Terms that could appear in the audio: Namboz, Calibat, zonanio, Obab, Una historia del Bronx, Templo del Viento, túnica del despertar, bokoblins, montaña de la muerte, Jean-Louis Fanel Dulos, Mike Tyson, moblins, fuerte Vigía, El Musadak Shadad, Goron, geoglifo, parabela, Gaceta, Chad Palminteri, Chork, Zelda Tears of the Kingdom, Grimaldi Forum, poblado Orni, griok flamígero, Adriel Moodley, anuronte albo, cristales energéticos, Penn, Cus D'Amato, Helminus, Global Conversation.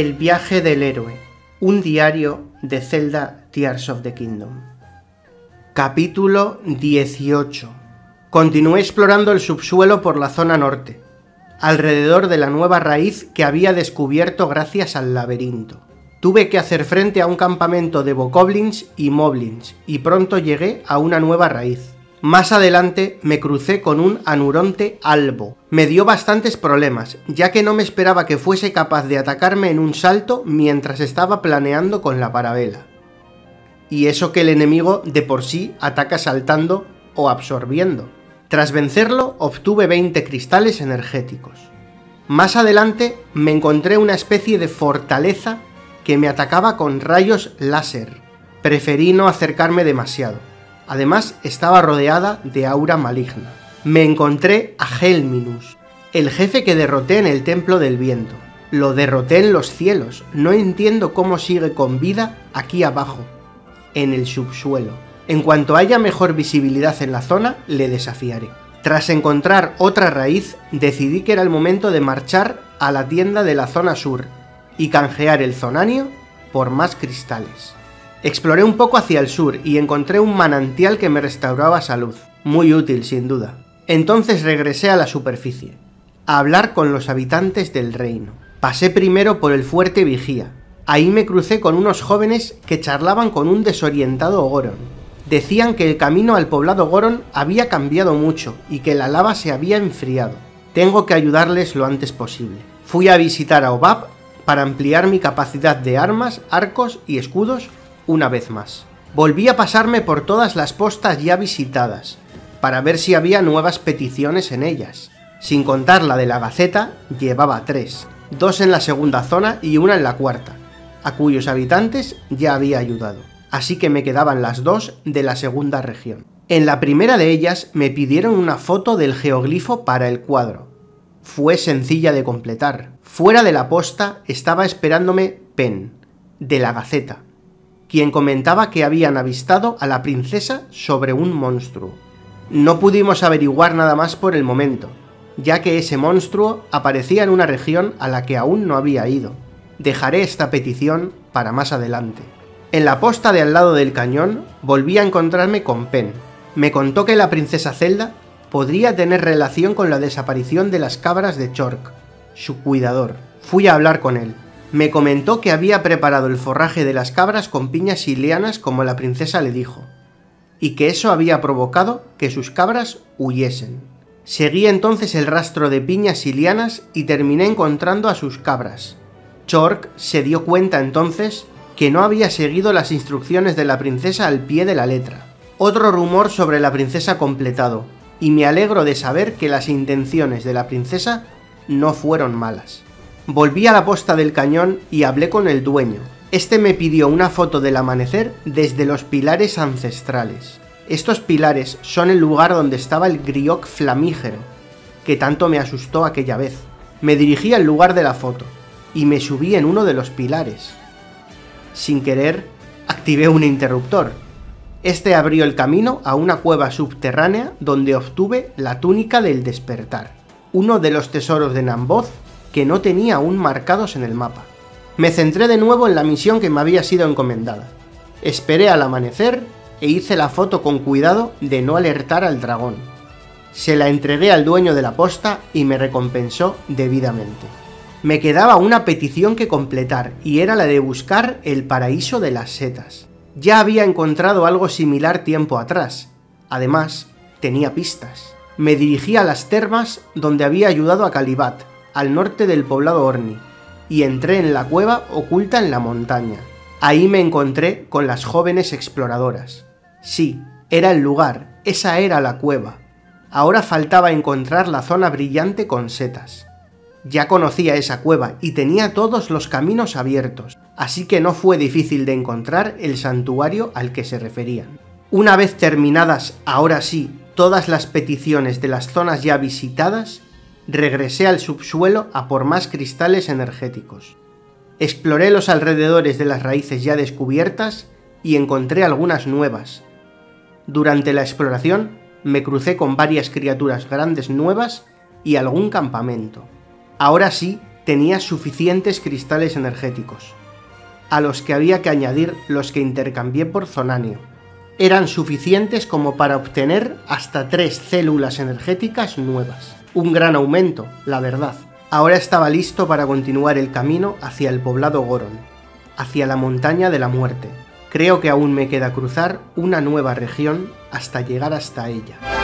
El viaje del héroe, un diario de Zelda Tears of the Kingdom. Capítulo 18. Continué explorando el subsuelo por la zona norte, alrededor de la nueva raíz que había descubierto gracias al laberinto. Tuve que hacer frente a un campamento de bokoblins y moblins, y pronto llegué a una nueva raíz. Más adelante me crucé con un anuronte albo. Me dio bastantes problemas, ya que no me esperaba que fuese capaz de atacarme en un salto mientras estaba planeando con la parabela. Y eso que el enemigo de por sí ataca saltando o absorbiendo. Tras vencerlo, obtuve 20 cristales energéticos. Más adelante me encontré una especie de fortaleza que me atacaba con rayos láser. Preferí no acercarme demasiado. Además, estaba rodeada de aura maligna. Me encontré a Helminus, el jefe que derroté en el Templo del Viento. Lo derroté en los cielos. No entiendo cómo sigue con vida aquí abajo, en el subsuelo. En cuanto haya mejor visibilidad en la zona, le desafiaré. Tras encontrar otra raíz, decidí que era el momento de marchar a la tienda de la zona sur y canjear el zonanio por más cristales. Exploré un poco hacia el sur y encontré un manantial que me restauraba salud, muy útil sin duda. Entonces regresé a la superficie, a hablar con los habitantes del reino. Pasé primero por el fuerte Vigía. Ahí me crucé con unos jóvenes que charlaban con un desorientado Goron. Decían que el camino al poblado Goron había cambiado mucho y que la lava se había enfriado. Tengo que ayudarles lo antes posible. Fui a visitar a Obab para ampliar mi capacidad de armas, arcos y escudos una vez más. Volví a pasarme por todas las postas ya visitadas, para ver si había nuevas peticiones en ellas. Sin contar la de la Gaceta, llevaba 3, 2 en la segunda zona y una en la cuarta, a cuyos habitantes ya había ayudado. Así que me quedaban las 2 de la segunda región. En la primera de ellas me pidieron una foto del geoglifo para el cuadro. Fue sencilla de completar. Fuera de la posta estaba esperándome Penn, de la Gaceta, quien comentaba que habían avistado a la princesa sobre un monstruo. No pudimos averiguar nada más por el momento, ya que ese monstruo aparecía en una región a la que aún no había ido. Dejaré esta petición para más adelante. En la posta de al lado del cañón volví a encontrarme con Penn. Me contó que la princesa Zelda podría tener relación con la desaparición de las cabras de Chork, su cuidador. Fui a hablar con él. Me comentó que había preparado el forraje de las cabras con piñas silianas como la princesa le dijo, y que eso había provocado que sus cabras huyesen. Seguí entonces el rastro de piñas silianas y terminé encontrando a sus cabras. Chork se dio cuenta entonces que no había seguido las instrucciones de la princesa al pie de la letra. Otro rumor sobre la princesa completado. Y me alegro de saber que las intenciones de la princesa no fueron malas. Volví a la posta del cañón y hablé con el dueño. Este me pidió una foto del amanecer desde los pilares ancestrales. Estos pilares son el lugar donde estaba el griok flamígero, que tanto me asustó aquella vez. Me dirigí al lugar de la foto y me subí en uno de los pilares. Sin querer, activé un interruptor. Este abrió el camino a una cueva subterránea donde obtuve la túnica del despertar, uno de los tesoros de Namboz que no tenía aún marcados en el mapa. Me centré de nuevo en la misión que me había sido encomendada. Esperé al amanecer e hice la foto con cuidado de no alertar al dragón. Se la entregué al dueño de la posta y me recompensó debidamente. Me quedaba una petición que completar y era la de buscar el paraíso de las setas. Ya había encontrado algo similar tiempo atrás. Además, tenía pistas. Me dirigí a las termas donde había ayudado a Calibat, al norte del poblado Orni, y entré en la cueva oculta en la montaña. Ahí me encontré con las jóvenes exploradoras. Sí, era el lugar, esa era la cueva. Ahora faltaba encontrar la zona brillante con setas. Ya conocía esa cueva y tenía todos los caminos abiertos, así que no fue difícil de encontrar el santuario al que se referían. Una vez terminadas, ahora sí, todas las peticiones de las zonas ya visitadas, regresé al subsuelo a por más cristales energéticos. Exploré los alrededores de las raíces ya descubiertas y encontré algunas nuevas. Durante la exploración, me crucé con varias criaturas grandes nuevas y algún campamento. Ahora sí, tenía suficientes cristales energéticos, a los que había que añadir los que intercambié por zonanio. Eran suficientes como para obtener hasta 3 células energéticas nuevas. Un gran aumento, la verdad. Ahora estaba listo para continuar el camino hacia el poblado Goron, hacia la montaña de la muerte. Creo que aún me queda cruzar una nueva región hasta llegar hasta ella.